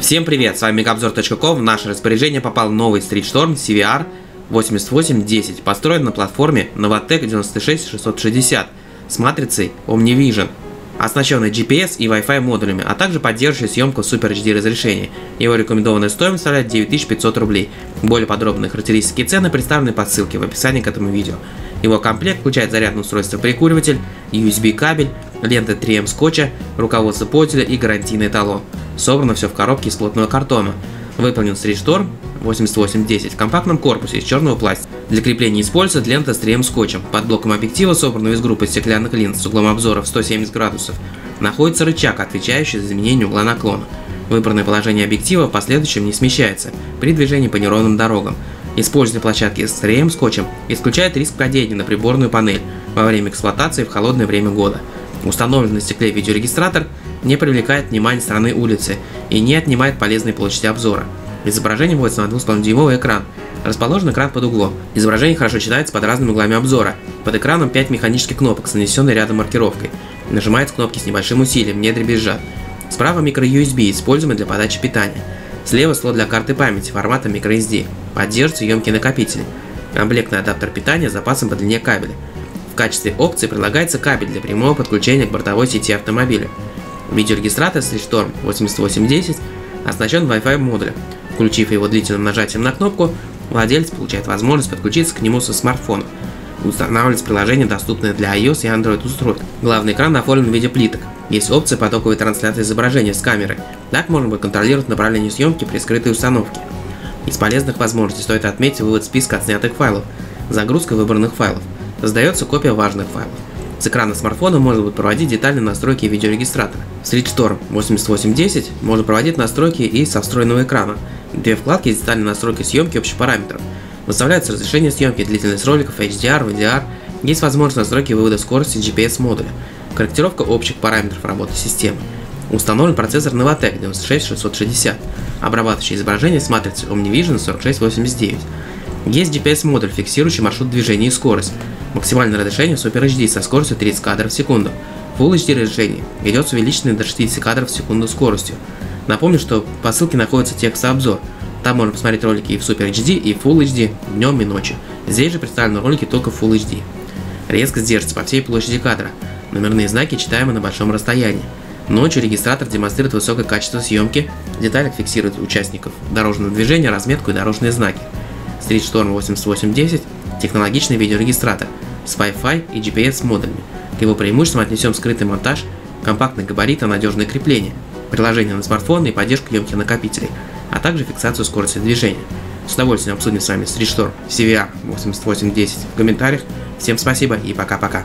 Всем привет, с вами Мегаобзор.com. В наше распоряжение попал новый Street Storm CVR-N8810, построен на платформе Novatek 96660 с матрицей OmniVision, оснащенной GPS и Wi-Fi модулями, а также поддерживающей съемку Super HD разрешения. Его рекомендованная стоимость составляет 9500 рублей. Более подробные характеристики и цены представлены по ссылке в описании к этому видео. Его комплект включает зарядное устройство прикуриватель, USB кабель, ленты 3М скотча, руководство пользователя и гарантийный талон. Собрано все в коробке из плотного картона. Выполнен Street Storm 8810 в компактном корпусе из черного пластика. Для крепления используется лента с 3М скотчем. Под блоком объектива, собранного из группы стеклянных линз с углом обзора в 170 градусов, находится рычаг, отвечающий за изменение угла наклона. Выбранное положение объектива в последующем не смещается при движении по неровным дорогам. Использование площадки с 3М скотчем исключает риск падения на приборную панель во время эксплуатации в холодное время года. Установленный на стекле видеорегистратор не привлекает внимания стороны улицы и не отнимает полезной площади обзора. Изображение выводится на 2,5-дюймовый экран. Расположен экран под углом. Изображение хорошо читается под разными углами обзора. Под экраном 5 механических кнопок с нанесенной рядом маркировкой. Нажимается кнопки с небольшим усилием, не дребезжат. Справа microUSB, используемый для подачи питания. Слева слот для карты памяти формата microSD. Поддерживаются емкие накопители. Комплектный адаптер питания с запасом по длине кабеля. В качестве опции предлагается кабель для прямого подключения к бортовой сети автомобиля. Видеорегистратор Street Storm 8810 оснащен Wi-Fi модулем. Включив его длительным нажатием на кнопку, владелец получает возможность подключиться к нему со смартфона. Устанавливается приложение, доступное для iOS и Android устройств. Главный экран оформлен в виде плиток. Есть опция потоковой трансляции изображения с камеры. Так можно будет контролировать направление съемки при скрытой установке. Из полезных возможностей стоит отметить вывод списка отснятых файлов, загрузка выбранных файлов. Создается копия важных файлов. С экрана смартфона можно будет проводить детальные настройки видеорегистратора. В Street Storm 8810 можно проводить настройки и со встроенного экрана. Две вкладки с детальной настройкой съемки и общих параметров. Выставляется разрешение съемки, длительность роликов, HDR, VDR. Есть возможность настройки вывода скорости GPS модуля. Корректировка общих параметров работы системы. Установлен процессор Novatek 96660, обрабатывающий изображение с матрицы OmniVision 4689. Есть GPS модуль, фиксирующий маршрут движения и скорость. Максимальное разрешение Super HD со скоростью 30 кадров в секунду. Full HD разрешение идет с увеличенной до 60 кадров в секунду скоростью. Напомню, что по ссылке находится текстообзор. Там можно посмотреть ролики и в Super HD, и Full HD днем и ночью. Здесь же представлены ролики только в Full HD. Резкость держится по всей площади кадра. Номерные знаки читаемы на большом расстоянии. Ночью регистратор демонстрирует высокое качество съемки. В деталях фиксирует участников дорожного движения, разметку и дорожные знаки. Street Storm 8810 – технологичный видеорегистратор с Wi-Fi и GPS модулями. К его преимуществам отнесем скрытый монтаж, компактный габарит и надежное крепление, приложение на смартфон и поддержку емких накопителей, а также фиксацию скорости движения. С удовольствием обсудим с вами Street Storm CVR-N8810 в комментариях. Всем спасибо и пока-пока.